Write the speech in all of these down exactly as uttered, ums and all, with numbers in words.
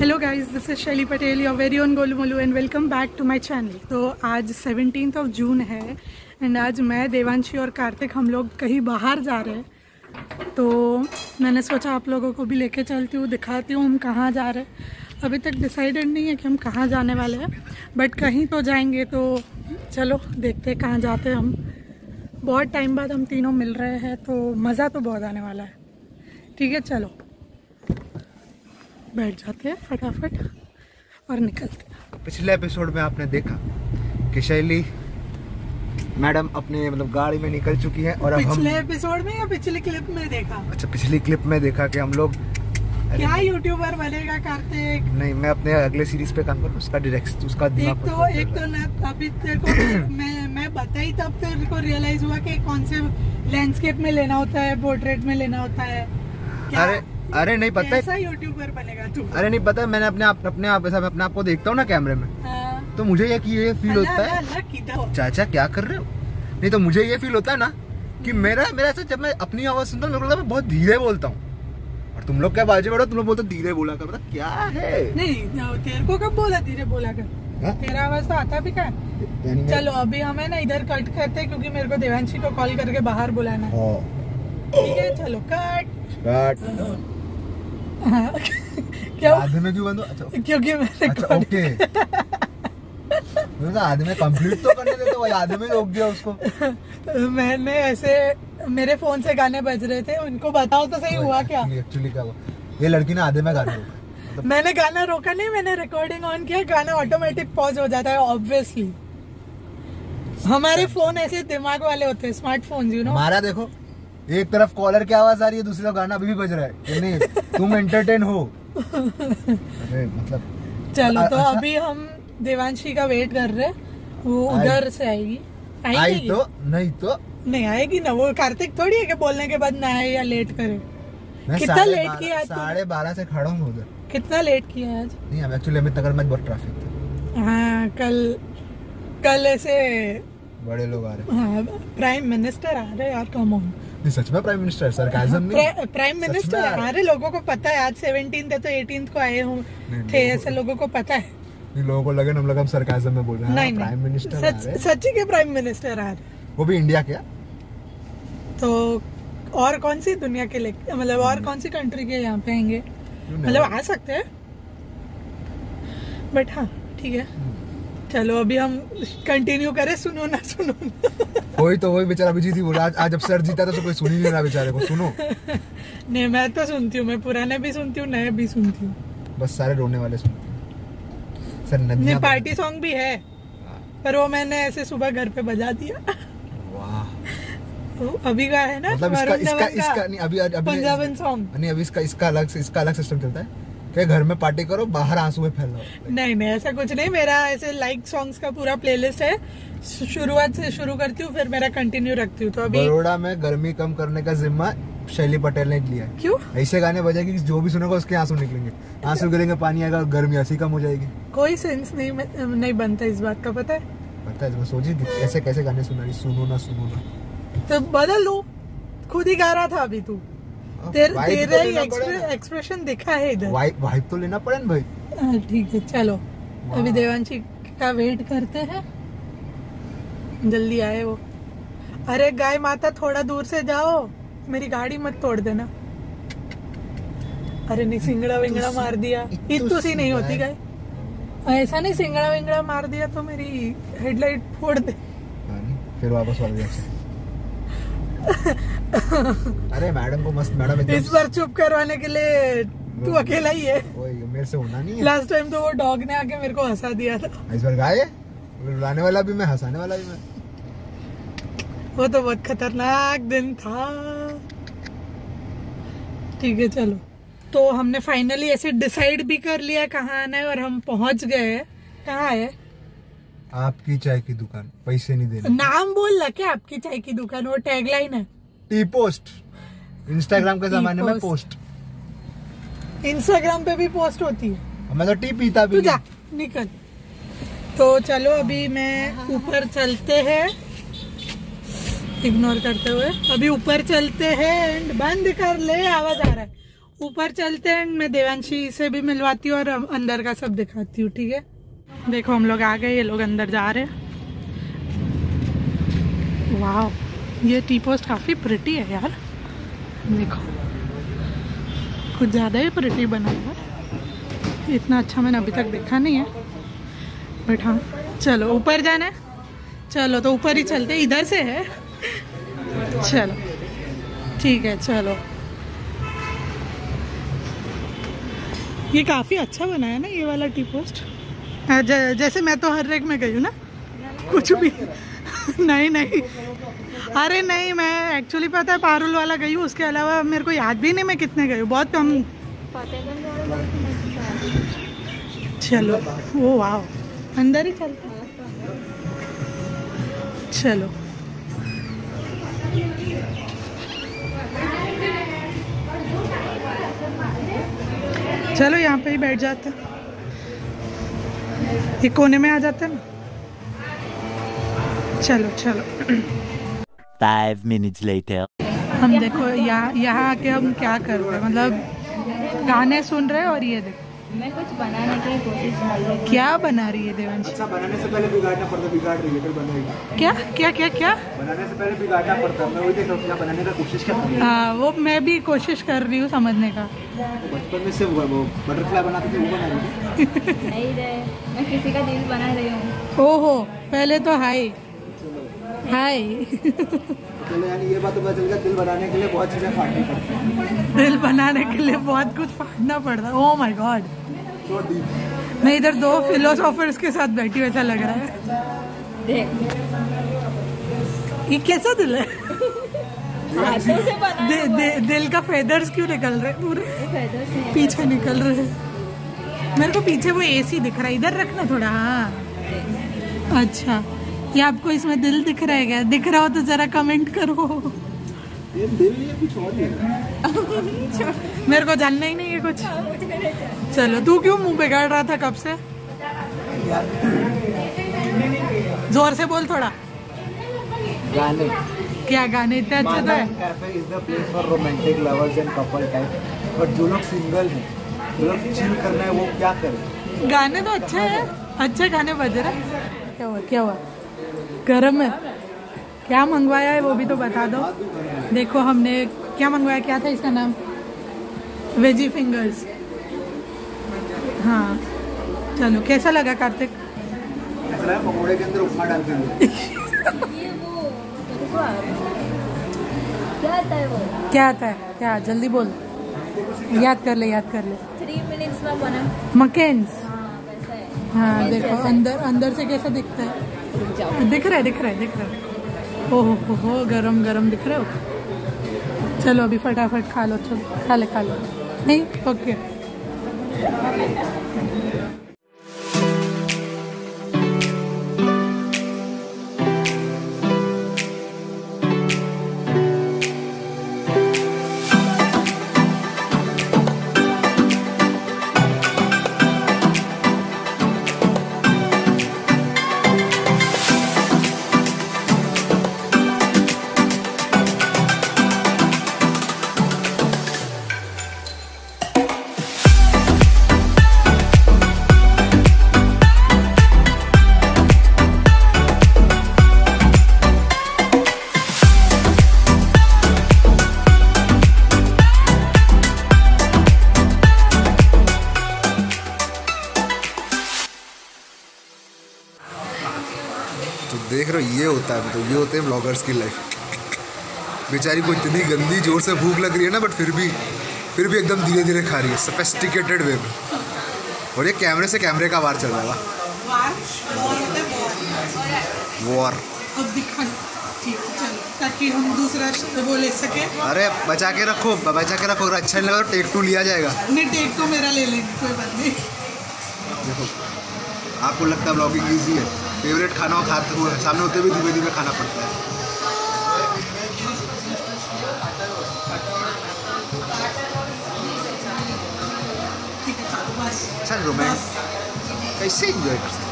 Hello guys, this is Shaily Patel, your very own Golu Molu and welcome back to my channel. तो आज seventeenth of June है and आज मैं, देवांशी और कार्तिक हम लोग कहीं बाहर जा रहे हैं। तो मैंने सोचा आप लोगों को भी लेके चलती हूँ, दिखाती हूँ हम कहाँ जा रहे हैं। अभी तक डिसाइडेड नहीं है कि हम कहाँ जाने वाले हैं, बट कहीं तो जाएंगे। तो चलो देखते हैं कहाँ जाते हैं हम। बहुत टाइम बाद हम तीनों मिल रहे हैं तो मज़ा तो बहुत आने वाला है। ठीक है, चलो बैठ जाते हैं फटाफट और निकलते हैं। पिछले एपिसोड में आपने देखा कि शैली मैडम अपने मतलब गाड़ी में निकल चुकी है और अब हम पिछले एपिसोड में या पिछली क्लिप में देखा, अच्छा पिछली क्लिप में देखा कि हम लोग क्या यूट्यूबर बनेगा कार्तिक। नहीं, मैं अपने अगले सीरीज पे काम करूँ, उसका डायरेक्ट उसका दिमाग एक तो एक तो ना अभी तेरे को मैं मैं बताई तब तेरे को रियलाइज हुआ कि कौन से लैंडस्केप में लेना होता है, पोर्ट्रेट में लेना होता है। अरे अरे नहीं पता, ऐसा यूट्यूबर बनेगा तू। अरे नहीं पता, मैंने अपने आप अपने आप ऐसा अपने आप को देखता हूँ ना कैमरे में, तो मुझे ये ये फील होता है, चाचा क्या कर रहे हो। नहीं तो मुझे ये फील होता है ना कि मेरा मेरा ऐसा जब मैं अपनी आवाज सुनता हूँ मेरे को लगता है मैं बहुत धीरे बोलता हूँ और तुम लोग क्या बाजू बैठो, तुम लोग बोलते धीरे बोला कर, मतलब क्या है। नहीं, तेरे को कब बोला धीरे बोला कर, तेरा आवाज तो आता भी क्या। चलो अभी हमें ना इधर कट करते हैं क्योंकि मेरे को देवांशी को कॉल करके बाहर बुलाना है। ठीक है, चलो कट कट। हाँ, क्या आधे में क्यों बंद हो? अच्छा क्योंकि मैंने अच्छा ओके मैंने आधे में कंप्लीट तो करने दे, तो वही आधे में रोक दिया उसको। मैंने ऐसे मेरे फोन से गाने बज रहे थे, उनको बताओ तो सही हुआ क्या एक्चुअली क्या हुआ। ये लड़की ने आधे में गाना रोका, मैंने गाना रोका नहीं, मैंने रिकॉर्डिंग ऑन किया, गाना ऑटोमेटिक पॉज हो जाता है ऑब्वियसली। हमारे फोन ऐसे दिमाग वाले होते हैं, स्मार्टफोन यू नो। हमारा देखो, एक तरफ कॉलर की आवाज आ रही है, दूसरी तरफ गाना अभी भी बज रहा है। नहीं, तुम एंटरटेन हो। अरे मतलब चलो आ, तो अच्छा? अभी हम देवांशी का वेट कर रहे हैं, वो उधर से आएगी। आएगी आई तो नहीं तो नहीं आएगी ना, वो कार्तिक थोड़ी है कि बोलने के बाद ना आए या लेट करे। कितना लेट किया, साढ़े बारह से खड़ा हूँ उधर। कितना लेट किया आज? नहीं एक्चुअली अमित नगर में बहुत ट्रैफिक था। हाँ, कल कल ऐसे बड़े लोग आ रहे, प्राइम मिनिस्टर आ रहे यार, कम ऑन। सच में प्राइम मिनिस्टर, सरकाज़म नहीं, प्राइम मिनिस्टर। हमारे लोगों को पता है आज सेवनटीन है तो एटीन को आए हूँ थे, ऐसे लोगों को पता है। नहीं, लोगों को लगे हम लोग हम सरकाज़म में बोल रहे हैं। नहीं, प्राइम मिनिस्टर सच्ची के प्राइम मिनिस्टर आ रहे, वो भी इंडिया के। तो और कौन सी दुनिया के ले मतलब और कौन सी कंट्री के यहाँ पे आएंगे, मतलब आ सकते है, बट हाँ ठीक है। चलो अभी हम कंटिन्यू करें, सुनो ना सुनो वही तो वही बेचारा अभिजीत ही बोला आज, आज जब सर जीता था तो कोई सुन ही नहीं रहा बेचारे को। सुनो नहीं, मैं तो सुनती हूँ, मैं पुराने भी सुनती हूँ नए भी सुनती हूँ, बस सारे रोने वाले सुनती हूँ। सर नदिया पार्टी सॉन्ग भी है पर वो मैंने ऐसे सुबह घर पे बजा दिया। तो अभी का है ना, मतलब इसका, इसका, इसका, नहीं, अभी, अभी, पंजाबन सॉन्ग। नहीं अभी इसका इसका अलग इसका अलग सिस्टम चलता है, घर में पार्टी करो बाहर आंसू फैलाओ। नहीं नहीं ऐसा कुछ नहीं, मेरा ऐसे लाइक सॉन्ग्स का पूरा प्लेलिस्ट है, शुरुआत से शुरू करती हूँ फिर मेरा कंटिन्यू रखती हूँ। तो अभी बड़ोड़ा में गर्मी कम करने का जिम्मा शैली पटेल ने लिया। क्यों? ऐसे गाने बजाएगी कि जो भी सुनेगा उसके आंसू निकलेंगे, आंसू गिरेंगे, पानी आएगा, गर्मी ऐसी कम हो जाएगी। कोई सेंस नहीं नहीं बनता इस बात का, पता है पता है। सोचिए ऐसे कैसे गाने सुना रही, सुनो ना सुनो ना, तो बदल लो। खुद ही गा रहा था अभी तू, तेर, तेरा ही एक्सप्रेशन दिखा है इधर। वाइब तो लेना पड़े ना भाई। ठीक है चलो अभी देवांशी का वेट करते हैं, जल्दी आए वो। अरे गाय माता थोड़ा दूर से जाओ, मेरी गाड़ी मत तोड़ देना। अरे नहीं, सिंगड़ा विंगड़ा मार दिया, इतु सी नहीं होती गाय, ऐसा नहीं सिंगड़ा विंगड़ा मार दिया तो मेरी हेडलाइट फोड़ दे फिर वापस वाली। अरे मैडम को मस्त, मैडम इस बार चुप करवाने के लिए तू अकेला ही है, मेरे से होना नहीं है। लास्ट टाइम तो वो डॉग ने आके मेरे को हंसा दिया था, इस बार गाय रुलाने वाला भी मैं, हंसाने वाला भी मैं। वो तो बहुत खतरनाक दिन था। ठीक है चलो, तो हमने फाइनली ऐसे डिसाइड भी कर लिया कहाँ आना है और हम पहुँच गए हैं। कहाँ है? आपकी चाय की दुकान, पैसे नहीं देने। नाम बोल ला क्या आपकी चाय की दुकान, वो टैगलाइन है। टी पोस्ट, इंस्टाग्राम के जमाने में पोस्ट, इंस्टाग्राम पे भी पोस्ट होती है। मैं तो टी पीता भी जा, निकल। तो चलो अभी मैं ऊपर चलते हैं, इग्नोर करते हुए अभी ऊपर चलते हैं एंड बंद कर ले, आवाज आ रहा है। ऊपर चलते हैं, मैं देवांशी से भी मिलवाती हूँ और अंदर का सब दिखाती हूँ। ठीक है, देखो हम लोग आ गए, ये लोग अंदर जा रहे हैं। वाह, ये टी पोस्ट काफ़ी प्रिटी है यार, देखो कुछ ज़्यादा ही प्रिटी बना हुआ है। इतना अच्छा मैंने अभी तक देखा नहीं है, बट हाँ चलो ऊपर जाना है, चलो तो ऊपर ही चलते, इधर से है। चलो ठीक है, चलो ये काफ़ी अच्छा बना है ना ये वाला टी पोस्ट। जैसे मैं तो हर रेक में गई हूँ ना, कुछ भी नहीं नहीं अरे नहीं, मैं एक्चुअली पता है पारुल वाला गई हूँ, उसके अलावा मेरे को याद भी नहीं मैं कितने गई हूँ, बहुत कम। चलो वो वाह, अंदर ही चलते, चलो चलो यहाँ पे ही बैठ जाते हैं, ये कोने में आ जाता है ना। चलो चलो Five minutes later. हम देखो यहाँ यहाँ आके हम क्या कर रहे हैं, मतलब गाने सुन रहे हैं और ये देखो मैं कुछ बनाने की कोशिश, क्या बना रही है देवांशी। अच्छा, बनाने से पहले बिगाड़ना पड़ता, बिगाड़ रही है फिर बनाएगी। क्या क्या क्या क्या बनाने से पहले बिगाड़ना पड़ता, मैं वही देख रहा हूँ, बनाने का कोशिश कर रही हूँ। हाँ वो मैं भी कोशिश कर रही हूँ समझने का, बचपन में से हुआ वो बटरफ्लाई बनाते थे, वो बना रही है। नहीं रे, मैं किसी का दिल बना रही हूँ। ओहो, पहले तो हाय हाय चलो, यानी ये बात तो पता चल गया, दिल बनाने के लिए बहुत चीजें फाड़नी पड़ती हैं, दिल बनाने के लिए बहुत कुछ फाड़ना पड़ता है। ओह माय गॉड, मैं इधर दो फिलोसोफर्स के साथ बैठी हूँ ऐसा लग रहा है। ये कैसा दिल है दि, दि, दिल का फेदर्स क्यों निकल रहे, पूरे पीछे निकल रहे हैं। मेरे को पीछे वो एसी दिख रहा है, इधर रखना थोड़ा। हाँ अच्छा, ये आपको इसमें दिल दिख रहा है क्या? दिख रहा हो तो जरा कमेंट करो। ये दिल ये कुछ और है मेरे को जानना ही नहीं है कुछ। चलो तू क्यों मुंह बिगाड़ रहा था कब से? जोर से बोल थोड़ा। गाने क्या गाने इतना अच्छा था? Cafe is the place for romantic lovers and couple type, और जो लोग सिंगल हैं, जो लोग चिल करना है वो क्या करें। गाने तो अच्छे हैं, अच्छे गाने बज रहे हैं। क्या हुआ क्या हुआ, गर्म है? क्या मंगवाया है वो भी तो बता दो। देखो हमने क्या मंगवाया, क्या था इसका नाम, वेजी फिंगर्स। हाँ चलो, कैसा लगा कार्तिक? पकौड़े के अंदर उपमा डाल के ये वो क्या आता है, वो क्या आता है, क्या जल्दी बोल, याद कर ले याद कर ले। थ्री मिनट्स में बना मकेन्स। हाँ देखो अंदर अंदर से कैसा दिखता है, दिख रहा है दिख रहा है दिख रहा है। ओहो हो, गरम गरम दिख रहे हो। चलो अभी फटाफट खा लो, चलो खा ले खा लो। नहीं ओके, देख रहे हो ये होता है, तो ये होते हैं व्लॉगर्स की लाइफ। बेचारी को इतनी गंदी जोर से भूख लग रही है ना, बट फिर भी फिर भी एकदम धीरे धीरे खा रही है, सोफिस्टिकेटेड वे में। और ये कैमरे से कैमरे का वार चल रहा है, वार। ताकि हम दूसरा वो ले सके। अरे बचा के रखो बचा के रखो, अगर अच्छा नहीं लगा तो टेक टू लिया जाएगा। नहीं टेक टू मेरा ले लेंगे, कोई बात नहीं। देखो आपको लगता है ब्लॉगिंग ईजी है, फेवरेट खाना खाते हुए सामने होते भी धीमे धीमे खाना पड़ता है। अच्छा रोमांस कैसे एंजॉय करते हैं।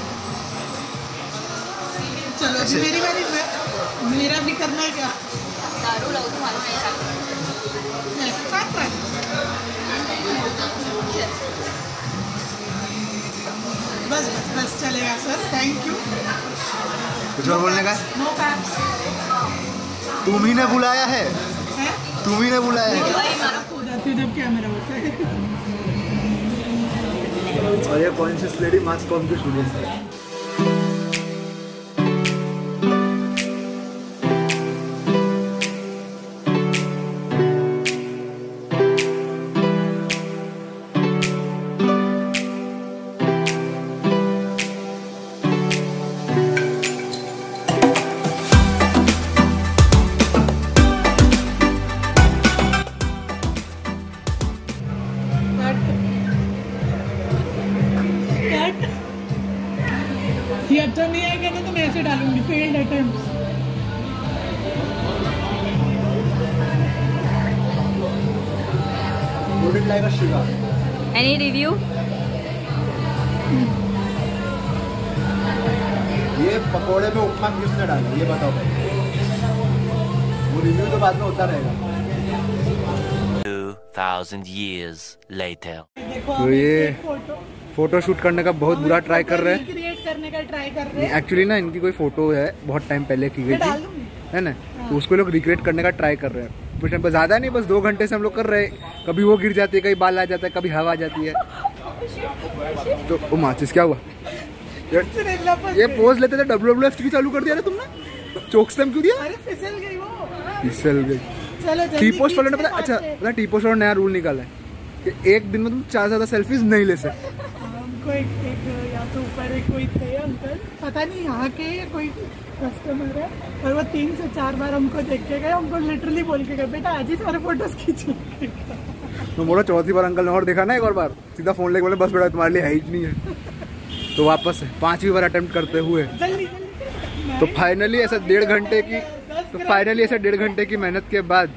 चलो जी मेरी बारी, मेरा भी करना है क्या? दारू लाओ तुम्हारे साथ। बस बस चलेगा सर, थैंक यू। कुछ और बोलने का? No paps. तुम ही ने बुलाया है, है? तुम ही ने बुलाया है। जब कैमरा होता है। और ये कॉन्शियस लेडी मास कॉम की स्टूडेंट है। अच्छा नहीं है कहना तो मैं ऐसे डालूंगी failed attempts. Wooded like a Shiva. Any review? ये पकोड़े में उपमा किसने डाला ये बताओ भाई। वो रिव्यू तो बाद में होता रहेगा। two thousand years later तो ये फोटो शूट करने का बहुत बुरा ट्राई कर रहे हैं। करने का ट्राई कर रहे हैं। एक्चुअली ना इनकी कोई फोटो है बहुत टाइम पहले की गई थी है ना, तो उसको लोग रिक्रिएट करने का ट्राई कर रहे हैं। कुछ टाइम पर ज्यादा नहीं, बस दो घंटे से हम लोग कर रहे हैं। कभी वो गिर जाती है, कभी बाल आ जाता है, कभी हवा आ जाती है। तो ओ माचिस क्या हुआ? ये पोज लेते थे डब्ल्यू डब्ल्यू एफ की चालू कर दिया ना तुमने। चौक स्टैम्प क्यों दिया? फिसल गई वो, फिसल गई। टी पोस्ट वालों ने पता, अच्छा पता टी पोस्ट वालों ने नया रूल निकाला है कि एक दिन में तुम चार ज्यादा सेल्फीज नहीं ले सकते। एक, एक या तो ऊपर एक कोई थे अंकल, पता नहीं यहाँ के कोई कस्टमर है, और वो तीन से चार बार हमको देख के गए। हमको लिटरली बोल के गए बेटा आज ही सारे फोटोज खींचे। तो बोला चौथी बार अंकल ने और देखा ना एक और बार सीधा फोन लेके बोले बस बेटा तुम्हारे लिए हाइट नहीं है। तो वापस पांचवी बार अटेम्प्ट करते हुए जल्दी जल्दी। तो फाइनली ऐसा डेढ़ घंटे की तो फाइनली ऐसा डेढ़ घंटे की मेहनत के बाद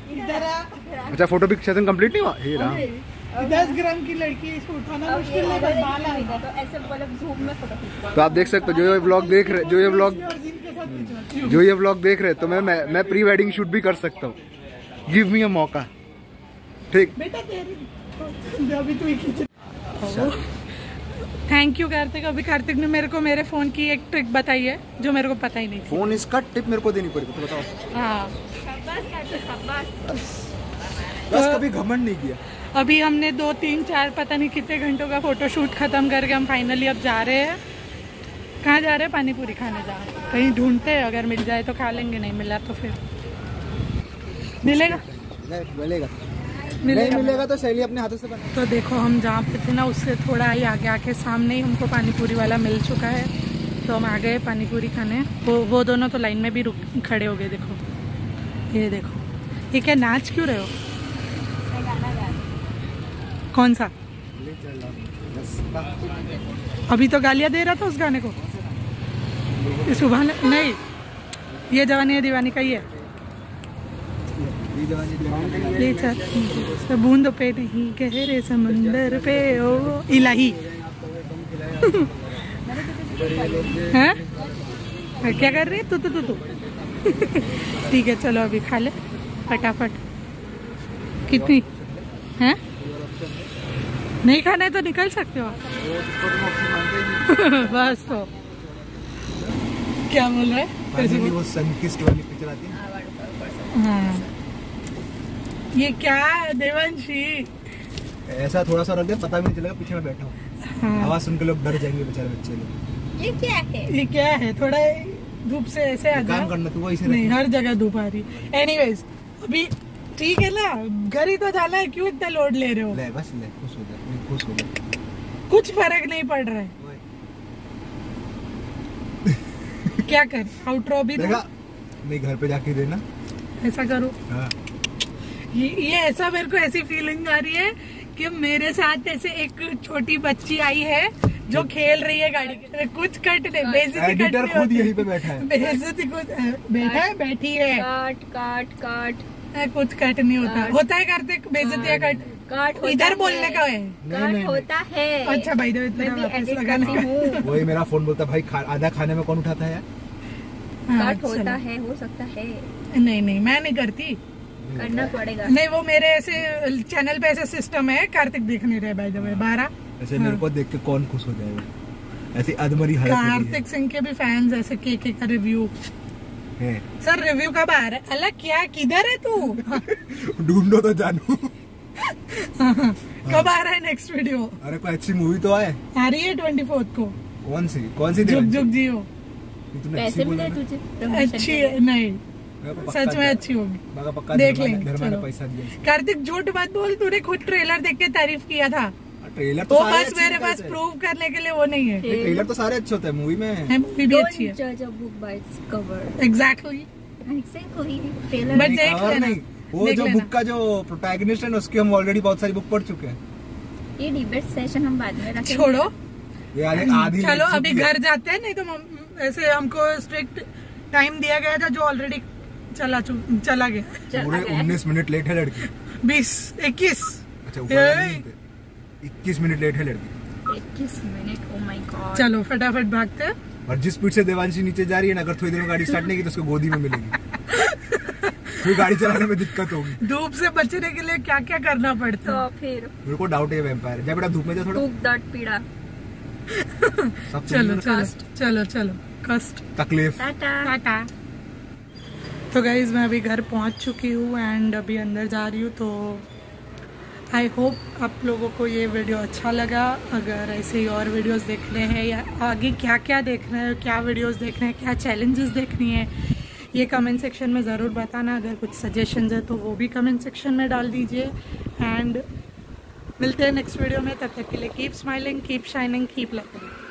अच्छा फोटो भी सेशन कम्प्लीट नहीं हुआ। दस ग्राम की लड़की इसको उठाना मुश्किल है, बाल आएगा तो ऐसे मतलब धूप में फोटो खींचना। तो आप देख सकते हो जो ये व्लॉग देख रहे जो ये व्लॉग जो ये व्लॉग देख रहे तो मैं मैं, मैं प्री वेडिंग शूट भी कर सकता हूँ। गिव मी अ मौका। ठीक बेटा तेरी अभी तू ही खींच। Thank you Kartik. अभी कार्तिक ने मेरे को मेरे फोन की एक ट्रिक बताई है जो मेरे को पता ही नहीं। फोन इसका टिप मेरे को देनी पड़ेगी तो बताओ। हाँ बस कभी घमंड नहीं किया। अभी हमने दो तीन चार पता नहीं कितने घंटों का फोटो शूट खत्म करके हम फाइनली अब जा रहे हैं। कहाँ जा रहे हैं? पानी पूरी खाने जा रहे हैं। कहीं ढूंढते हैं, अगर मिल जाए तो खा लेंगे, नहीं मिला तो फिर मिलेगा मिलेगा मिलेगा मिलेगा तो शैली अपने हाथों से बना। तो देखो हम जहाँ पे थे ना उससे थोड़ा ही आगे आके सामने ही हमको पानी पूरी वाला मिल चुका है। तो हम आ गए पानी पूरी खाने। वो वो दोनों तो लाइन में भी रुक खड़े हो गए। देखो ये देखो ये क्या नाच क्यों रहे हो? कौन सा? अभी तो गालियाँ दे रहा था उस गाने को। ये सुबह न... नहीं ये जवानी है दीवानी का ही है। ये तो बूंद पे नहीं गहरे समंदर पे ओ इलाही। हैं क्या कर रही है तू तू तू तू? ठीक है चलो अभी खा ले फटाफट। कितनी हैं? नहीं खाना है तो निकल सकते हो। बस तो क्या बोल रहे हैं? वो सनकिस्ट वाली पिक्चर आती है। हाँ। ये क्या देवांशी? ऐसा थोड़ा सा रख दे पता भी नहीं चलेगा पीछे में बैठा हूँ। आवाज सुन के लोग डर जाएंगे बेचारे बच्चे लोग। ये क्या है? ये क्या है? थोड़ा धूप से ऐसे आ जाओ। काम करना तो वही से नहीं, हर जगह धूप आ रही। एनीवेज अभी ठीक है ना, घर ही तो जाना है, क्यों इतना लोड ले रहे हो? ले बस ले, खुश हो जा, खुश हो जा। कुछ फर्क नहीं पड़ रहा है। क्या कर आउट्रो भी देगा नहीं घर पे जाके देना ऐसा करो। हाँ। ये ये ऐसा मेरे को ऐसी फीलिंग आ रही है कि मेरे साथ ऐसे एक छोटी बच्ची आई है जो खेल रही है गाड़ी के। कुछ कट दे बेइज्जती एडिटर खुद यहीं पे बैठा है। बेइज्जती खुद बैठा है बैठी है। काट काट काट कुछ कट नहीं होता। होता है कार्तिक बेइज्जतियां? कट कट इधर बोलने का है कट होता है। अच्छा भाई दो इतना वही मेरा फोन बोलता भाई खा, आधा खाने में कौन उठाता है यार? कट होता है हो सकता है। नहीं नहीं मैं नहीं करती। करना पड़ेगा। नहीं वो मेरे ऐसे चैनल पे ऐसे सिस्टम है, कार्तिक देख नहीं रहे भाई जब बारह ऐसे मेरे को देख के कौन खुश हो जाएगा ऐसे अधमरी हालत में। कार्तिक सिंह के भी फैंस ऐसे के के का रिव्यू है सर, रिव्यू कब आ रहा है? अल्लाह क्या किधर है तू, ढूंढो तो जानू कब आ रहा है नेक्स्ट वीडियो। अरे कोई अच्छी मूवी तो आए, आ रही है चौबीस को। कौन सी कौन सी? जुग जुग जियो। पैसे मिले तुझे तो अच्छी नहीं, सच में अच्छी होगी, देख लेंगे। कार्तिक झूठ मत बोल, तूने खुद ट्रेलर देख के तारीफ किया था। ट्रेलर तो बस मेरे पास प्रूव करने के लिए वो नहीं है। ट्रेलर तो सारे अच्छे होते हैं, मूवी में मूवी भी अच्छी है। एग्जैक्टली बट देख लेना वो जो बुक का जो प्रोटैगनिस्ट है उसकी हम ऑलरेडी बहुत सारी बुक पढ़ चुके हैं। ये डिबेट सेशन हम बाद में रखेंगे, छोड़ो यार आधी। चलो अभी घर जाते हैं, नहीं तो हम ऐसे हमको स्ट्रिक्ट टाइम दिया गया था जो ऑलरेडी चला चला गया। पूरे उन्नीस मिनट लेट है लड़की, बीस इक्कीस इक्कीस मिनट लेट है लड़की, इक्कीस मिनट। ओ माय गॉड चलो फटाफट भागते हैं। और जिस स्पीड से देवांशी नीचे जा रही है ना, अगर थोड़ी देर में गाड़ी स्टार्ट नहीं की तो उसको गोदी में मिलेगी, फिर गाड़ी चलाने में दिक्कत होगी। धूप से बचने के लिए क्या क्या करना पड़ता है? तो फिर मेरे को डाउट है वैम्पायर, जा बेटा धूप में जा थोड़ा, धूप दर्द पीड़ा। चलो चलो चलो कष्ट तकलीफ टाटा। तो गाइज मैं अभी घर पहुंच चुकी हूँ एंड अभी अंदर जा रही हूँ। तो आई होप आप लोगों को ये वीडियो अच्छा लगा। अगर ऐसे ही और वीडियोस देखने हैं या आगे क्या क्या देखना है, क्या वीडियोस देखने हैं, क्या चैलेंजेस देखनी है, ये कमेंट सेक्शन में ज़रूर बताना। अगर कुछ सजेशंस है तो वो भी कमेंट सेक्शन में डाल दीजिए। एंड मिलते हैं नेक्स्ट वीडियो में, तब तक के लिए keep smiling, keep shining, keep loving.